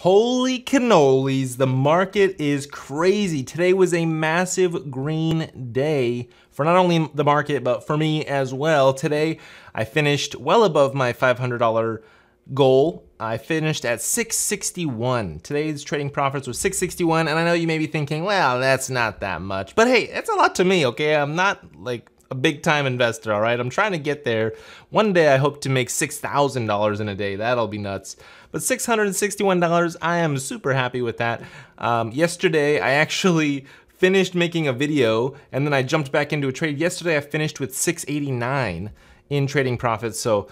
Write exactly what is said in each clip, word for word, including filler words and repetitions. Holy cannolis, the market is crazy. Today was a massive green day for not only the market, but for me as well. Today, I finished well above my five hundred dollar goal. I finished at six sixty-one. Today's trading profits was six sixty-one, and I know you may be thinking, well, that's not that much. But hey, that's a lot to me, okay? I'm not like a big time investor, all right? I'm trying to get there. One day I hope to make six thousand dollars in a day. That'll be nuts. But six hundred sixty-one dollars, I am super happy with that. Um, yesterday, I actually finished making a video and then I jumped back into a trade. Yesterday, I finished with six eighty-nine in trading profits. So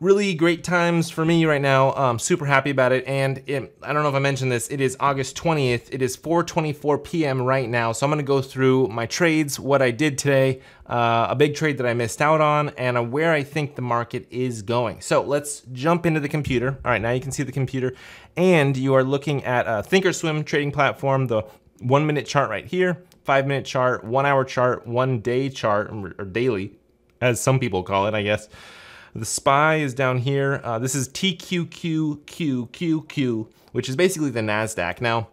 really great times for me right now. I'm super happy about it. And it, I don't know if I mentioned this, it is August twentieth. It is four twenty-four p m right now. So I'm gonna go through my trades, what I did today, uh, a big trade that I missed out on, and where I think the market is going. So let's jump into the computer. All right, now you can see the computer. And you are looking at a Thinkorswim trading platform, the one minute chart right here, five minute chart, one hour chart, one day chart, or daily, as some people call it, I guess. The S P Y is down here. Uh, this is T Q Q Q Q Q, which is basically the NASDAQ. Now,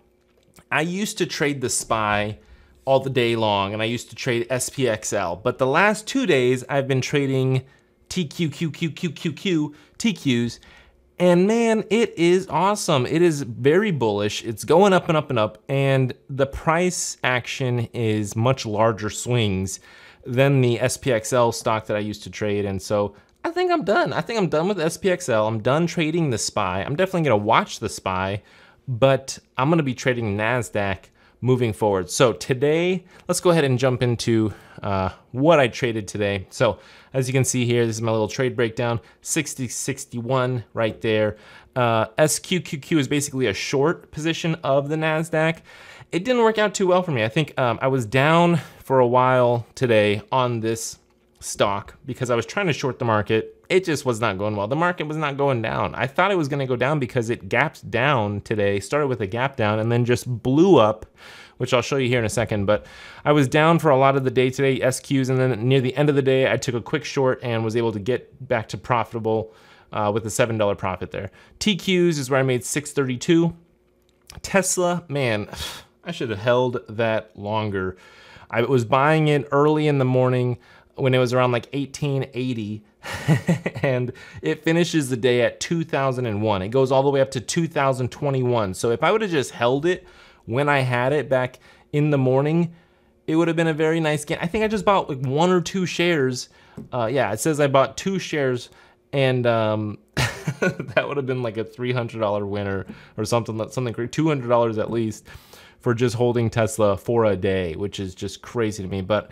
I used to trade the S P Y all the day long, and I used to trade S P X L. But the last two days, I've been trading T Q Q Q Q Q Q, T Qs, and man, it is awesome. It is very bullish. It's going up and up and up, and the price action is much larger swings than the S P X L stock that I used to trade, and so I think I'm done. I think I'm done with S P X L. I'm done trading the S P Y. I'm definitely gonna watch the S P Y, but I'm gonna be trading NASDAQ moving forward. So today, let's go ahead and jump into uh, what I traded today. So as you can see here, this is my little trade breakdown, sixty sixty-one right there. Uh, S Q Q Q is basically a short position of the NASDAQ. It didn't work out too well for me. I think um, I was down for a while today on this stock because I was trying to short the market. It just was not going well. The market was not going down. I thought it was gonna go down because it gapped down today, started with a gap down and then just blew up, which I'll show you here in a second. But I was down for a lot of the day today, S Qs, and then near the end of the day, I took a quick short and was able to get back to profitable uh, with a seven dollar profit there. T Qs is where I made six thirty-two. Tesla, man, I should have held that longer. I was buying it early in the morning when it was around like eighteen eighty, and it finishes the day at two thousand one. It goes all the way up to two thousand twenty-one. So if I would have just held it when I had it back in the morning, it would have been a very nice gain. I think I just bought like one or two shares. Uh, yeah, it says I bought two shares, and um, that would have been like a three hundred dollar winner or something, something two hundred dollars at least for just holding Tesla for a day, which is just crazy to me. But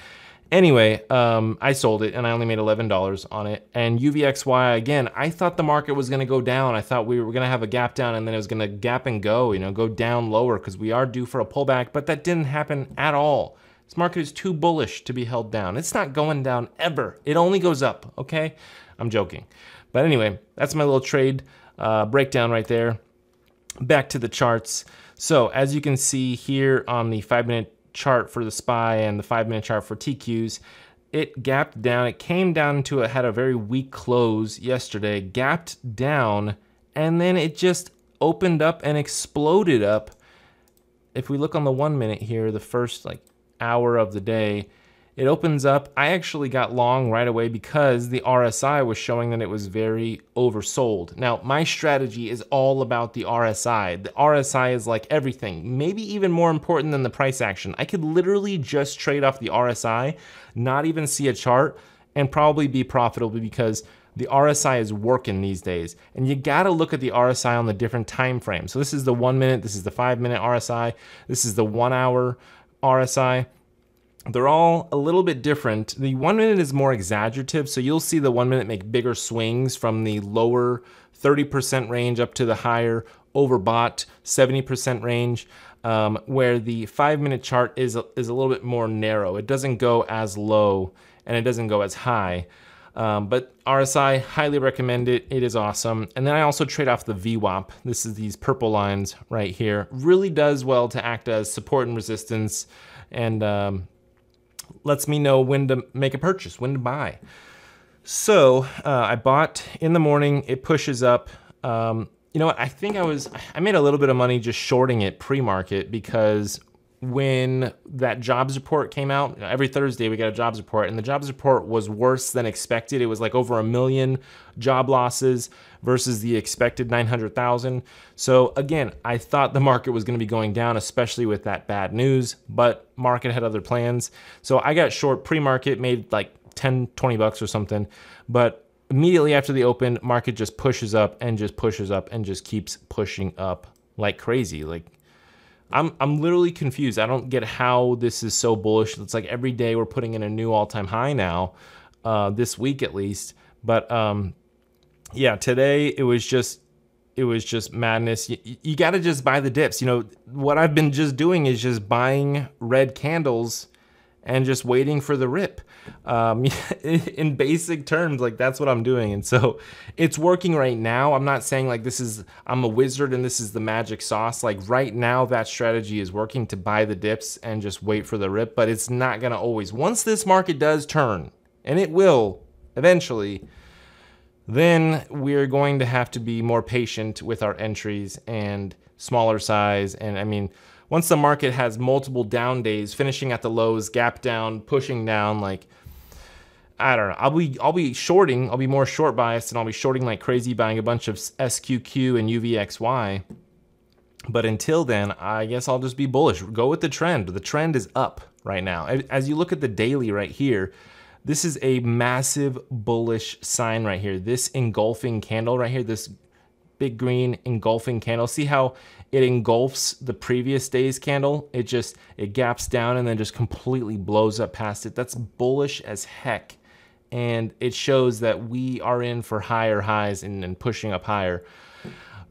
anyway, um, I sold it and I only made eleven dollars on it. And U V X Y, again, I thought the market was gonna go down. I thought we were gonna have a gap down and then it was gonna gap and go, you know, go down lower because we are due for a pullback, but that didn't happen at all. This market is too bullish to be held down. It's not going down ever. It only goes up, okay? I'm joking. But anyway, that's my little trade uh, breakdown right there. Back to the charts. So as you can see here on the five minute chart for the S P Y and the five minute chart for T Qs, it gapped down. It came down to, it had a very weak close yesterday, gapped down, and then it just opened up and exploded up. If we look on the one minute here, the first like hour of the day, it opens up. I actually got long right away because the R S I was showing that it was very oversold. Now, my strategy is all about the R S I. The R S I is like everything, maybe even more important than the price action. I could literally just trade off the R S I, not even see a chart, and probably be profitable because the R S I is working these days. And you gotta look at the R S I on the different time frames. So this is the one minute, this is the five minute R S I, this is the one hour R S I. They're all a little bit different. The one minute is more exaggerative, so you'll see the one minute make bigger swings from the lower thirty percent range up to the higher overbought seventy percent range, um, where the five minute chart is, is a little bit more narrow. It doesn't go as low and it doesn't go as high. Um, but R S I, highly recommend it. It is awesome. And then I also trade off the V WAP. This is these purple lines right here. Really does well to act as support and resistance, and um, lets me know when to make a purchase, when to buy. So uh, I bought in the morning, it pushes up. Um, you know what, I think I was, I made a little bit of money just shorting it pre-market, because when that jobs report came out, every Thursday we got a jobs report, and the jobs report was worse than expected. It was like over a million job losses versus the expected nine hundred thousand. So again, I thought the market was gonna be going down, especially with that bad news, but market had other plans. So I got short pre-market, made like ten, twenty bucks or something, but immediately after the open, market just pushes up and just pushes up and just keeps pushing up like crazy. Like, I'm, I'm literally confused. I don't get how this is so bullish. It's like every day we're putting in a new all-time high now, uh, this week at least. But um, yeah, today it was just, it was just madness. You, you gotta just buy the dips. You know, what I've been just doing is just buying red candles and just waiting for the rip. Um, in basic terms, like that's what I'm doing. And so it's working right now. I'm not saying like this is, I'm a wizard and this is the magic sauce. Like right now that strategy is working to buy the dips and just wait for the rip, but it's not gonna always. Once this market does turn, and it will eventually, then we're going to have to be more patient with our entries and smaller size. And I mean, once the market has multiple down days, finishing at the lows, gap down, pushing down, like, I don't know. I'll be, I'll be shorting. I'll be more short biased, and I'll be shorting like crazy, buying a bunch of S Q Q and U V X Y. But until then, I guess I'll just be bullish. Go with the trend. The trend is up right now. As you look at the daily right here, this is a massive bullish sign right here. This engulfing candle right here, this big green engulfing candle. See how it engulfs the previous day's candle? It just, it gaps down and then just completely blows up past it. That's bullish as heck. And it shows that we are in for higher highs and, and pushing up higher.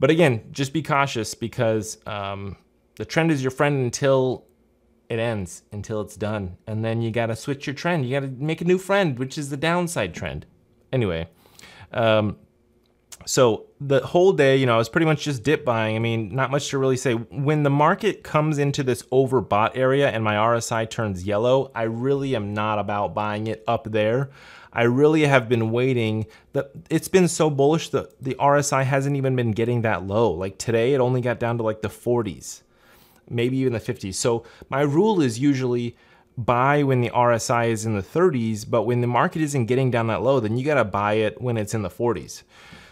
But again, just be cautious, because um, the trend is your friend until it ends, until it's done. And then you gotta switch your trend. You gotta make a new friend, which is the downside trend. Anyway, um, so the whole day, you know, I was pretty much just dip buying. I mean, not much to really say. When the market comes into this overbought area and my R S I turns yellow, I really am not about buying it up there. I really have been waiting. The, it's been so bullish that the R S I hasn't even been getting that low. Like today, it only got down to like the forties, maybe even the fifties. So my rule is usually buy when the R S I is in the thirties, but when the market isn't getting down that low, then you gotta buy it when it's in the forties.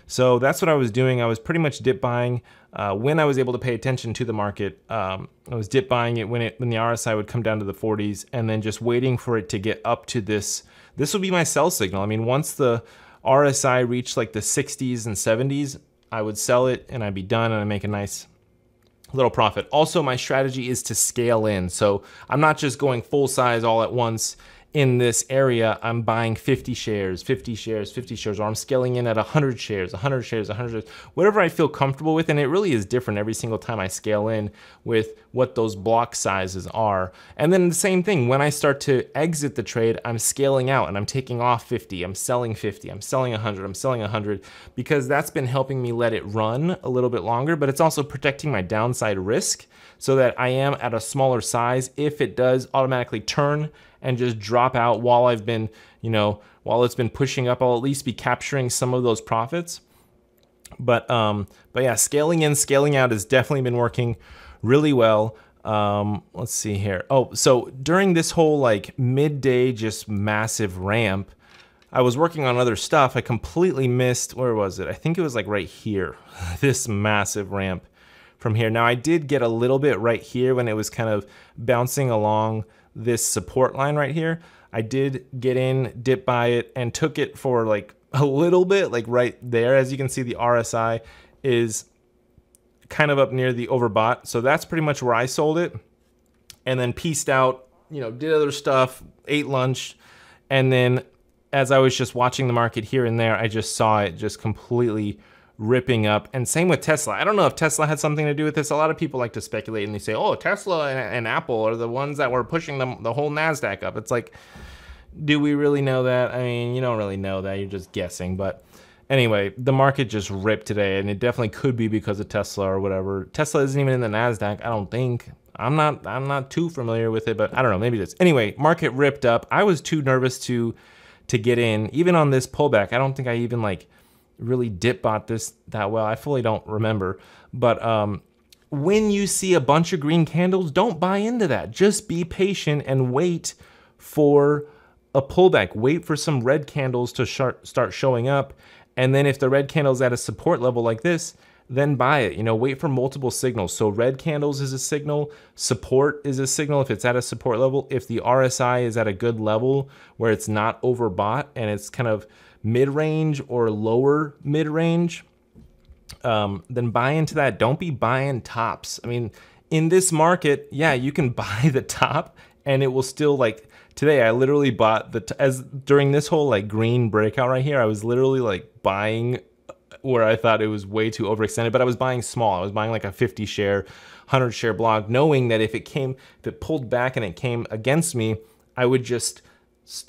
So that's what I was doing. I was pretty much dip buying uh, when I was able to pay attention to the market. Um, I was dip buying it when it when the R S I would come down to the forties, and then just waiting for it to get up to this. This would be my sell signal. I mean, once the R S I reached like the sixties and seventies, I would sell it and I'd be done, and I'd make a nice little profit. Also, my strategy is to scale in. So I'm not just going full size all at once. In this area, I'm buying fifty shares, fifty shares, fifty shares, or I'm scaling in at one hundred shares, one hundred shares, one hundred shares, whatever I feel comfortable with. And it really is different every single time I scale in with what those block sizes are. And then the same thing, when I start to exit the trade, I'm scaling out and I'm taking off fifty, I'm selling fifty, I'm selling one hundred, I'm selling one hundred, because that's been helping me let it run a little bit longer, but it's also protecting my downside risk so that I am at a smaller size if it does automatically turn and just drop out while I've been, you know, while it's been pushing up. I'll at least be capturing some of those profits. But um, but yeah, scaling in, scaling out has definitely been working really well. Um, let's see here. Oh, so during this whole like midday, just massive ramp, I was working on other stuff. I completely missed, where was it? I think it was like right here, this massive ramp from here. Now I did get a little bit right here when it was kind of bouncing along this support line right here. I did get in, dip by it, and took it for like a little bit, like right there. As you can see, the R S I is kind of up near the overbought. So that's pretty much where I sold it, and then pieced out, you know, did other stuff, ate lunch. And then as I was just watching the market here and there, I just saw it just completely ripping up. And same with Tesla. I don't know if Tesla had something to do with this. A lot of people like to speculate and they say, oh, Tesla and, and Apple are the ones that were pushing the, the whole NASDAQ up. It's like, do we really know that? I mean, you don't really know that. You're just guessing. But anyway, the market just ripped today, and it definitely could be because of Tesla or whatever. Tesla isn't even in the NASDAQ, I don't think. I'm not, I'm not too familiar with it, but I don't know, maybe it is. Anyway, market ripped up. I was too nervous to, to get in. Even on this pullback, I don't think I even like really dip bought this that well. I fully don't remember. But um, when you see a bunch of green candles, don't buy into that. Just be patient and wait for a pullback. Wait for some red candles to start showing up. And then if the red candle is at a support level like this, then buy it. You know, wait for multiple signals. So red candles is a signal, support is a signal if it's at a support level. If the R S I is at a good level where it's not overbought and it's kind of mid-range or lower mid-range, um, then buy into that. Don't be buying tops. I mean, in this market, yeah, you can buy the top and it will still, like today, I literally bought the, t as during this whole like green breakout right here, I was literally like buying where I thought it was way too overextended, but I was buying small. I was buying like a fifty share, one hundred share block, knowing that if it came, if it pulled back and it came against me, I would just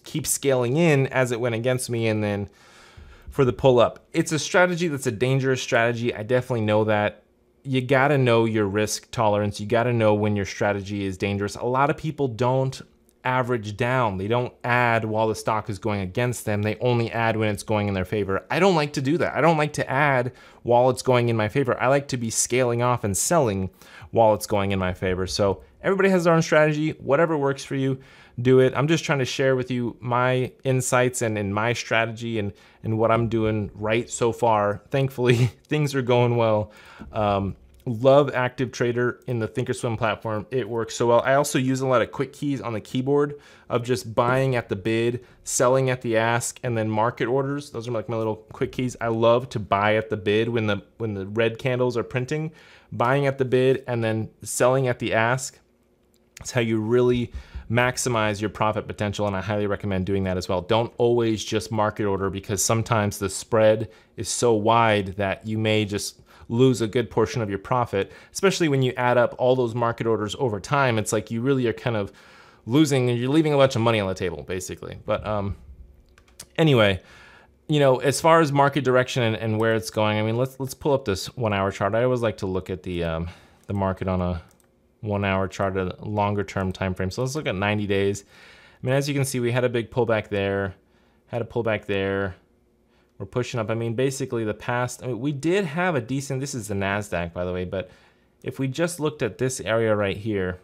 keep scaling in as it went against me and then for the pull up. It's a strategy that's a dangerous strategy. I definitely know that. You gotta know your risk tolerance. You gotta know when your strategy is dangerous. A lot of people don't average down. They don't add while the stock is going against them. They only add when it's going in their favor. I don't like to do that. I don't like to add while it's going in my favor. I like to be scaling off and selling while it's going in my favor. So everybody has their own strategy. Whatever works for you, do it. I'm just trying to share with you my insights and, and my strategy and, and what I'm doing right so far. Thankfully, things are going well. Um, love Active Trader in the Thinkorswim platform. It works so well. I also use a lot of quick keys on the keyboard of just buying at the bid, selling at the ask, and then market orders. Those are like my little quick keys. I love to buy at the bid when the, when the red candles are printing, buying at the bid and then selling at the ask. It's how you really maximize your profit potential, and I highly recommend doing that as well. Don't always just market order, because sometimes the spread is so wide that you may just lose a good portion of your profit, especially when you add up all those market orders over time. It's like you really are kind of losing, and you're leaving a bunch of money on the table, basically. But um, anyway, you know, as far as market direction and, and where it's going, I mean, let's let's pull up this one-hour chart. I always like to look at the um, the market on a one-hour chart, a longer-term time frame. So let's look at ninety days. I mean, as you can see, we had a big pullback there, had a pullback there. We're pushing up. I mean, basically the past, I mean, we did have a decent, this is the NASDAQ, by the way, but if we just looked at this area right here,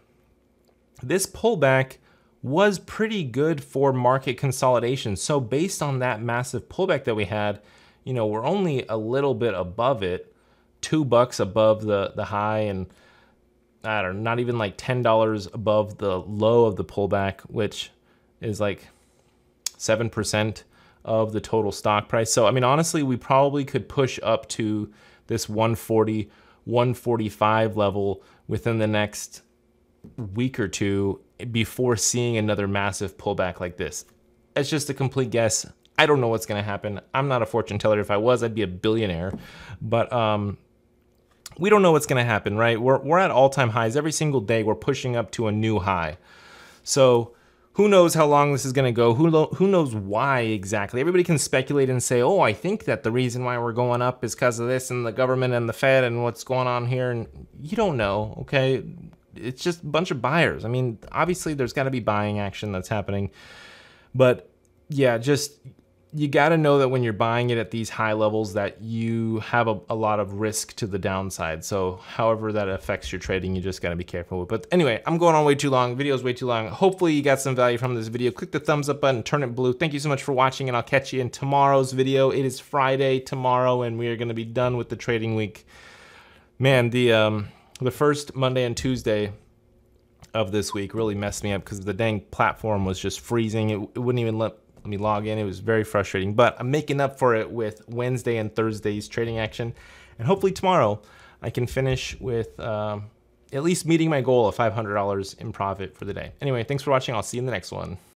this pullback was pretty good for market consolidation. So based on that massive pullback that we had, you know, we're only a little bit above it, two bucks above the, the high, and I don't know, not even like ten dollars above the low of the pullback, which is like seven percent. Of the total stock price. So, I mean, honestly, we probably could push up to this one forty, one forty-five level within the next week or two before seeing another massive pullback like this. It's just a complete guess. I don't know what's gonna happen. I'm not a fortune teller. If I was, I'd be a billionaire. But um, we don't know what's gonna happen, right? We're, we're at all-time highs. Every single day, we're pushing up to a new high. So, who knows how long this is gonna go? Who, who knows why exactly? Everybody can speculate and say, oh, I think that the reason why we're going up is because of this and the government and the Fed and what's going on here. And you don't know, okay? It's just a bunch of buyers. I mean, obviously there's gotta be buying action that's happening. But yeah, just, you gotta know that when you're buying it at these high levels that you have a, a lot of risk to the downside. So however that affects your trading, you just gotta be careful with. But anyway, I'm going on way too long. Video's way too long. Hopefully you got some value from this video. Click the thumbs up button, turn it blue. Thank you so much for watching, and I'll catch you in tomorrow's video. It is Friday tomorrow, and we are gonna be done with the trading week. Man, the, um, the first Monday and Tuesday of this week really messed me up because the dang platform was just freezing. It, it wouldn't even let Let me log in. It was very frustrating, but I'm making up for it with Wednesday and Thursday's trading action, and hopefully tomorrow I can finish with um, at least meeting my goal of five hundred dollars in profit for the day. Anyway, thanks for watching. I'll see you in the next one.